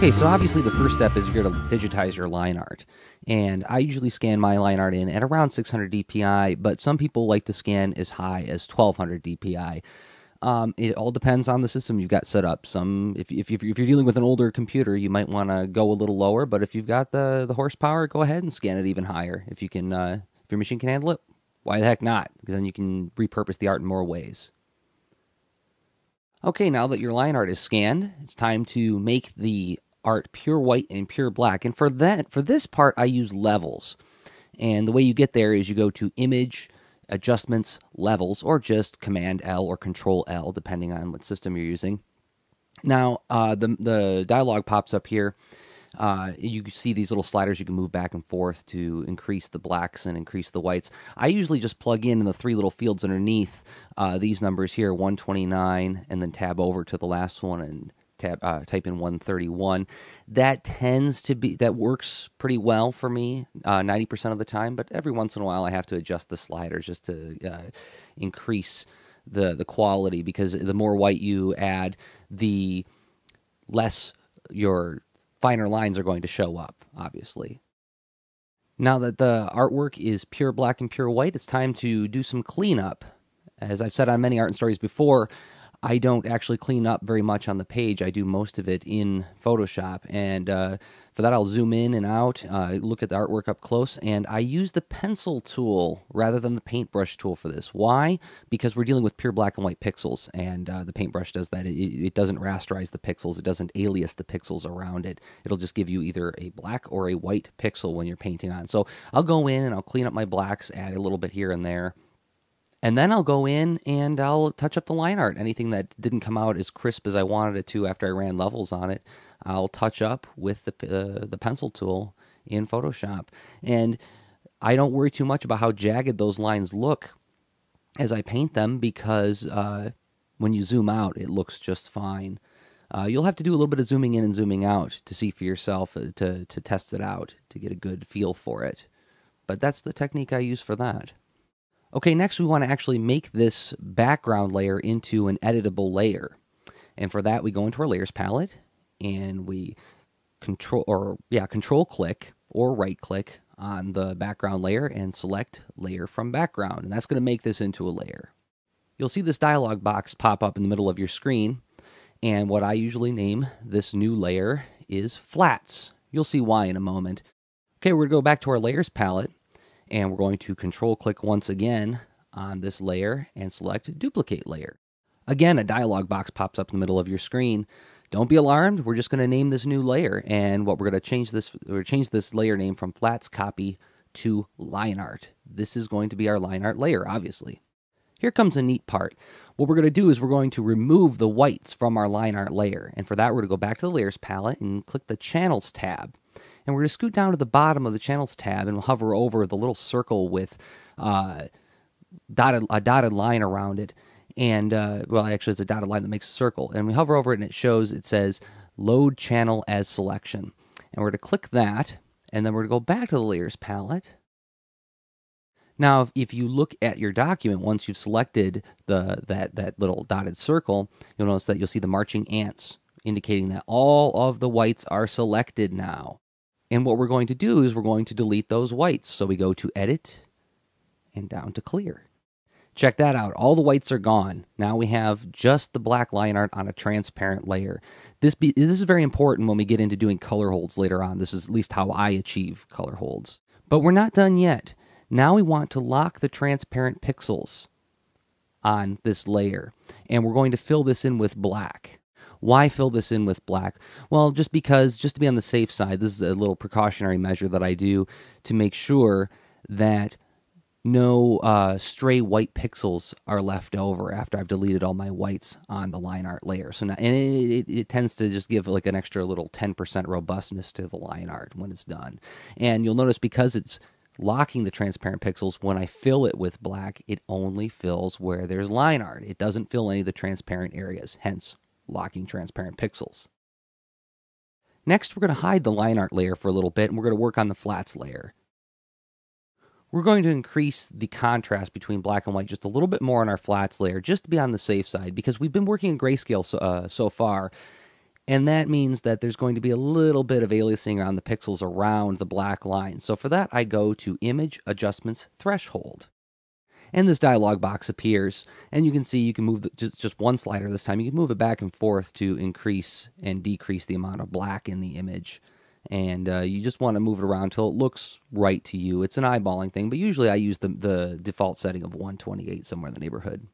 Okay, so obviously the first step is you're going to digitize your line art. And I usually scan my line art in at around 600 DPI, but some people like to scan as high as 1200 DPI. It all depends on the system you've got set up. If you're dealing with an older computer, you might want to go a little lower, but if you've got the horsepower, go ahead and scan it even higher. If you can, if your machine can handle it, why the heck not? Because then you can repurpose the art in more ways. Okay, now that your line art is scanned, it's time to make the art pure white and pure black. And for this part, I use levels. And the way you get there is you go to Image, Adjustments, Levels, or just Command L or Control L, depending on what system you're using. Now, the dialog pops up here. You see these little sliders you can move back and forth to increase the blacks and increase the whites. I usually just plug in the three little fields underneath these numbers here, 129, and then tab over to the last one and type in 131. That tends to be, that works pretty well for me 90% of the time, but every once in a while I have to adjust the sliders just to increase the quality, because the more white you add, the less your finer lines are going to show up, obviously. Now that the artwork is pure black and pure white, it's time to do some cleanup. As I've said on many Art and Stories before, I don't actually clean up very much on the page. I do most of it in Photoshop, and for that I'll zoom in and out, look at the artwork up close, and I use the pencil tool rather than the paintbrush tool for this. Why? Because we're dealing with pure black and white pixels, and the paintbrush does that. It doesn't rasterize the pixels. It doesn't alias the pixels around it. It'll just give you either a black or a white pixel when you're painting on. So I'll go in and I'll clean up my blacks, add a little bit here and there. And then I'll go in and I'll touch up the line art. Anything that didn't come out as crisp as I wanted it to after I ran levels on it, I'll touch up with the pencil tool in Photoshop. And I don't worry too much about how jagged those lines look as I paint them, because when you zoom out, it looks just fine. You'll have to do a little bit of zooming in and zooming out to see for yourself, to test it out, to get a good feel for it. But that's the technique I use for that. Okay, next we want to actually make this background layer into an editable layer. And for that we go into our layers palette and we control click or right click on the background layer and select layer from background. And that's going to make this into a layer. You'll see this dialog box pop up in the middle of your screen, and what I usually name this new layer is Flats. You'll see why in a moment. Okay, we're going to go back to our layers palette, and we're going to control click once again on this layer and select duplicate layer. Again, a dialog box pops up in the middle of your screen. Don't be alarmed, we're just going to name this new layer, and what we're going to change this layer name from Flats Copy to Line Art. This is going to be our line art layer, obviously. Here comes a neat part. What we're going to do is we're going to remove the whites from our line art layer, and for that we're going to go back to the layers palette and click the channels tab. And we're going to scoot down to the bottom of the Channels tab and we'll hover over the little circle with a dotted line around it. And, well, actually, it's a dotted line that makes a circle. And we hover over it and it says Load Channel as Selection. And we're going to click that, and then we're going to go back to the Layers palette. Now, if you look at your document, once you've selected that little dotted circle, you'll notice that you'll see the marching ants, indicating that all of the whites are selected now. And what we're going to do is we're going to delete those whites. So we go to Edit and down to Clear. Check that out. All the whites are gone. Now we have just the black line art on a transparent layer. This is very important when we get into doing color holds later on. This is at least how I achieve color holds. But we're not done yet. Now we want to lock the transparent pixels on this layer. And we're going to fill this in with black. Why fill this in with black? Well, just to be on the safe side, this is a little precautionary measure that I do to make sure that no stray white pixels are left over after I've deleted all my whites on the line art layer. So now, and it tends to just give like an extra little 10% robustness to the line art when it's done. And you'll notice because it's locking the transparent pixels, when I fill it with black, it only fills where there's line art. It doesn't fill any of the transparent areas, hence locking transparent pixels. Next, we're going to hide the line art layer for a little bit, and we're going to work on the flats layer. We're going to increase the contrast between black and white just a little bit more on our flats layer, just to be on the safe side, because we've been working in grayscale so far, And that means that there's going to be a little bit of aliasing on the pixels around the black line. So for that, I go to Image Adjustments Threshold. And this dialog box appears. And you can see you can move just one slider this time. You can move it back and forth to increase and decrease the amount of black in the image. And you just want to move it around until it looks right to you. It's an eyeballing thing, but usually I use the default setting of 128 somewhere in the neighborhood.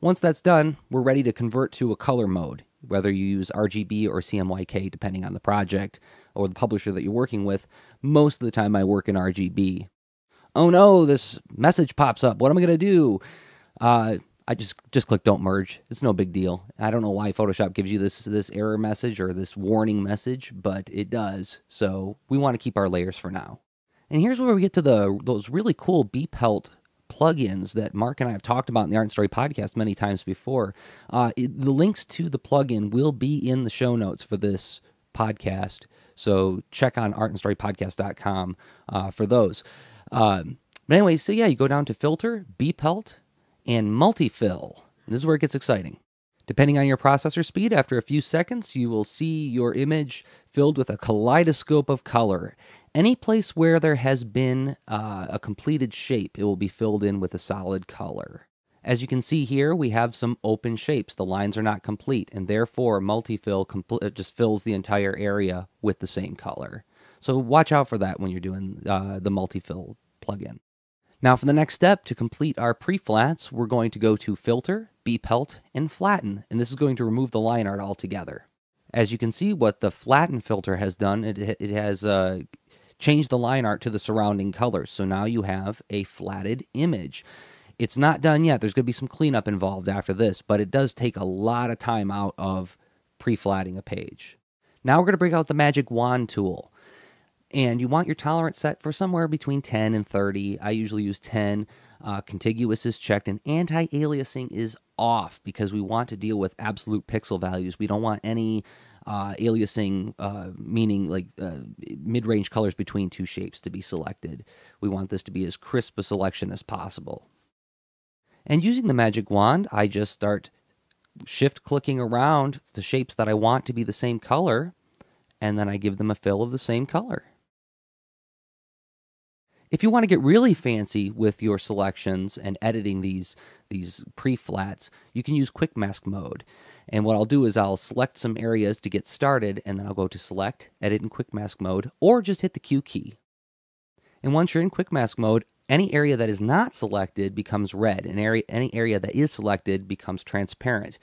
Once that's done, we're ready to convert to a color mode, whether you use RGB or CMYK, depending on the project or the publisher that you're working with. Most of the time I work in RGB. Oh no, this message pops up. What am I going to do? I just click Don't Merge. It's no big deal. I don't know why Photoshop gives you this error message or this warning message, but it does. So we want to keep our layers for now. And here's where we get to those really cool B-Pelt plugins that Mark and I have talked about in the Art and Story podcast many times before. The links to the plugin will be in the show notes for this podcast. So check on artandstorypodcast.com for those. But anyway, so yeah, you go down to Filter, B-Pelt, and Multifill. And this is where it gets exciting. Depending on your processor speed, after a few seconds, you will see your image filled with a kaleidoscope of color. Any place where there has been a completed shape, it will be filled in with a solid color. As you can see here, we have some open shapes. The lines are not complete, and therefore Multifill just fills the entire area with the same color. So watch out for that when you're doing the Multifill plugin. Now for the next step, to complete our pre-flats, we're going to go to Filter, B-Pelt, and Flatten, and this is going to remove the line art altogether. As you can see, what the Flatten filter has done, it has changed the line art to the surrounding colors, so now you have a flatted image. It's not done yet. There's going to be some cleanup involved after this, but it does take a lot of time out of pre-flatting a page. Now we're going to bring out the Magic Wand tool. And you want your tolerance set for somewhere between 10 and 30. I usually use 10. Contiguous is checked, and anti-aliasing is off because we want to deal with absolute pixel values. We don't want any aliasing, meaning like mid-range colors between two shapes to be selected. We want this to be as crisp a selection as possible. And using the Magic Wand, I just start shift-clicking around the shapes that I want to be the same color, and then I give them a fill of the same color. If you want to get really fancy with your selections and editing these pre-flats, you can use Quick Mask mode. And what I'll do is I'll select some areas to get started, and then I'll go to Select, Edit in Quick Mask mode, or just hit the Q key. And once you're in Quick Mask mode, any area that is not selected becomes red, and any area that is selected becomes transparent.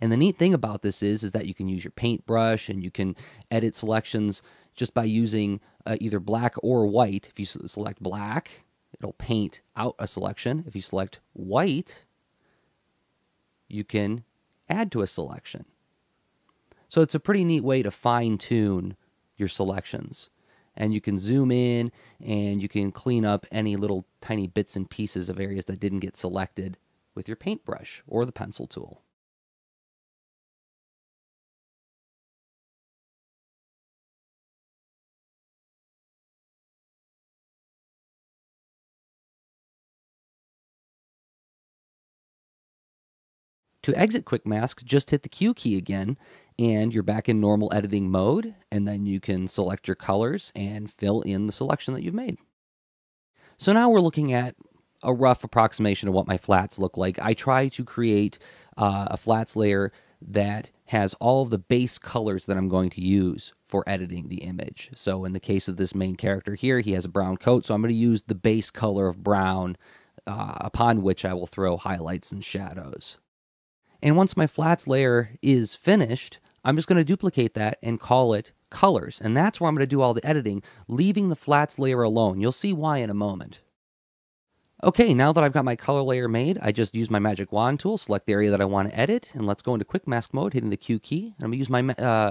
And the neat thing about this is that you can use your paintbrush and you can edit selections just by using either black or white. If you select black, it'll paint out a selection. If you select white, you can add to a selection. So it's a pretty neat way to fine-tune your selections. And you can zoom in and you can clean up any little tiny bits and pieces of areas that didn't get selected with your paintbrush or the pencil tool. To exit Quick Mask, just hit the Q key again, and you're back in normal editing mode, and then you can select your colors and fill in the selection that you've made. So now we're looking at a rough approximation of what my flats look like. I try to create a flats layer that has all of the base colors that I'm going to use for editing the image. So in the case of this main character here, he has a brown coat, so I'm going to use the base color of brown, upon which I will throw highlights and shadows. And once my flats layer is finished, I'm just going to duplicate that and call it colors. And that's where I'm going to do all the editing, leaving the flats layer alone. You'll see why in a moment. Okay, now that I've got my color layer made, I just use my Magic Wand tool, select the area that I want to edit, and let's go into Quick Mask mode, hitting the Q key. And I'm going to use my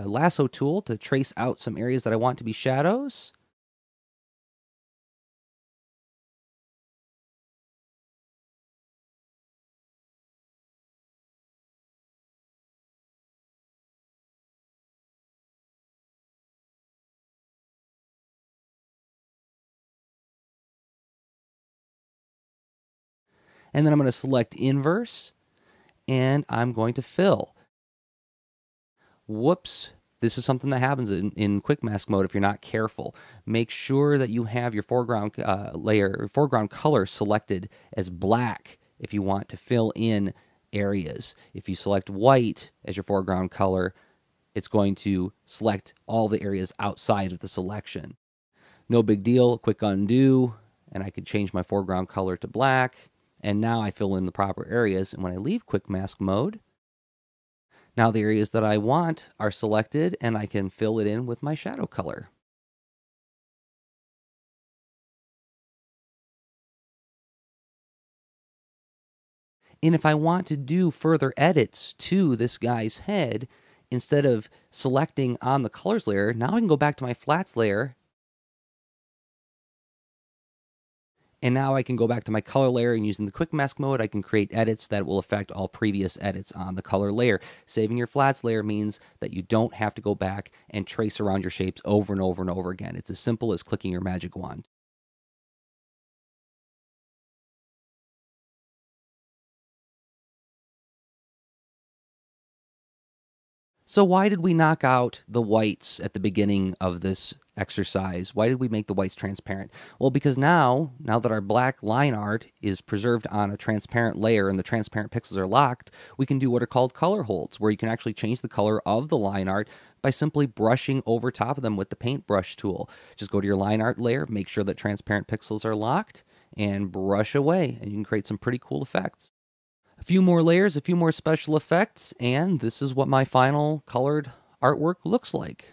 lasso tool to trace out some areas that I want to be shadows. And then I'm going to select Inverse, and I'm going to Fill. whoops, this is something that happens in quick mask mode if you're not careful. Make sure that you have your foreground foreground color selected as black if you want to fill in areas. If you select white as your foreground color, it's going to select all the areas outside of the selection. No big deal, quick undo, and I could change my foreground color to black, and now I fill in the proper areas, and when I leave quick mask mode, now the areas that I want are selected, and I can fill it in with my shadow color. And if I want to do further edits to this guy's head, instead of selecting on the colors layer, now I can go back to my flats layer, and now I can go back to my color layer, and using the quick mask mode, I can create edits that will affect all previous edits on the color layer. Saving your flats layer means that you don't have to go back and trace around your shapes over and over and over again. It's as simple as clicking your magic wand. So why did we knock out the whites at the beginning of this exercise? Why did we make the whites transparent? Well, because now that our black line art is preserved on a transparent layer and the transparent pixels are locked, we can do what are called color holds, where you can actually change the color of the line art by simply brushing over top of them with the paintbrush tool. Just go to your line art layer, make sure that transparent pixels are locked, and brush away, and you can create some pretty cool effects. A few more layers, a few more special effects, and this is what my final colored artwork looks like.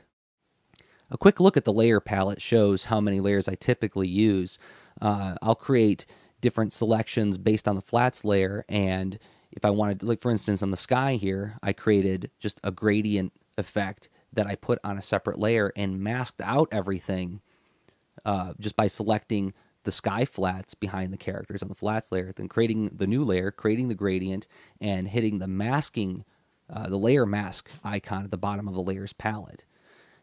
A quick look at the layer palette shows how many layers I typically use. I'll create different selections based on the flats layer, and if I wanted to, like for instance on the sky here, I created just a gradient effect that I put on a separate layer and masked out everything just by selecting the sky flats behind the characters on the flats layer, then creating the new layer, creating the gradient, and hitting the masking, the layer mask icon at the bottom of the layers palette.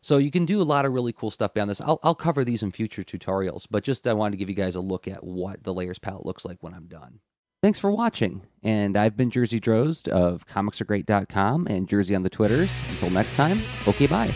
So you can do a lot of really cool stuff beyond this. I'll cover these in future tutorials, but just I wanted to give you guys a look at what the layers palette looks like when I'm done. Thanks for watching, and I've been Jerzy Drozd of comicsaregreat.com and Jerzy on the Twitters. Until next time, okay, bye.